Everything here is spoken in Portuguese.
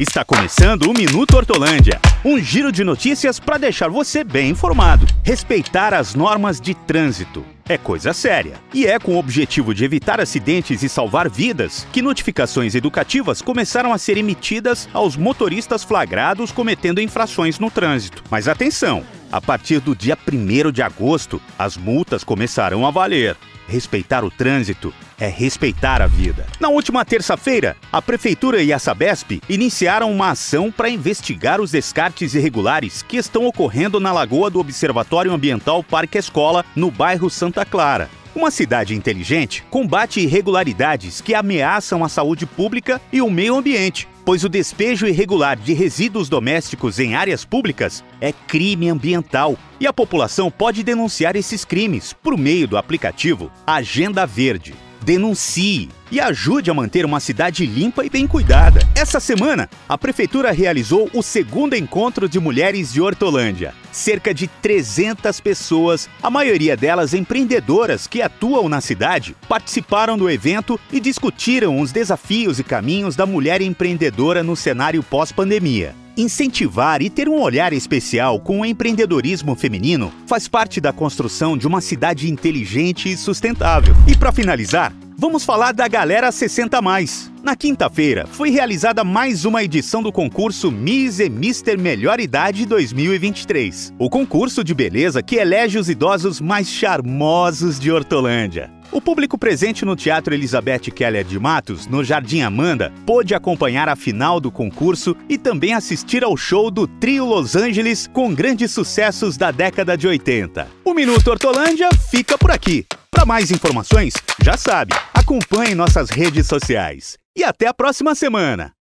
Está começando o Minuto Hortolândia, um giro de notícias para deixar você bem informado. Respeitar as normas de trânsito é coisa séria. E é com o objetivo de evitar acidentes e salvar vidas que notificações educativas começaram a ser emitidas aos motoristas flagrados cometendo infrações no trânsito. Mas atenção, a partir do dia 1º de agosto, as multas começarão a valer. Respeitar o trânsito é respeitar a vida. Na última terça-feira, a Prefeitura e a Sabesp iniciaram uma ação para investigar os descartes irregulares que estão ocorrendo na Lagoa do Observatório Ambiental Parque Escola, no bairro Santa Clara. Uma cidade inteligente combate irregularidades que ameaçam a saúde pública e o meio ambiente, pois o despejo irregular de resíduos domésticos em áreas públicas é crime ambiental. E a população pode denunciar esses crimes por meio do aplicativo Agenda Verde. Denuncie e ajude a manter uma cidade limpa e bem cuidada. Essa semana, a Prefeitura realizou o 2º Encontro de Mulheres de Hortolândia. Cerca de 300 pessoas, a maioria delas empreendedoras que atuam na cidade, participaram do evento e discutiram os desafios e caminhos da mulher empreendedora no cenário pós-pandemia. Incentivar e ter um olhar especial com o empreendedorismo feminino faz parte da construção de uma cidade inteligente e sustentável. E para finalizar, vamos falar da Galera 60+. Na quinta-feira, foi realizada mais uma edição do concurso Miss e Mr. Melhor Idade 2023. O concurso de beleza que elege os idosos mais charmosos de Hortolândia. O público presente no Teatro Elizabeth Keller de Matos, no Jardim Amanda, pôde acompanhar a final do concurso e também assistir ao show do Trio Los Angeles com grandes sucessos da década de 80. O Minuto Hortolândia fica por aqui. Para mais informações, já sabe, acompanhe nossas redes sociais. E até a próxima semana!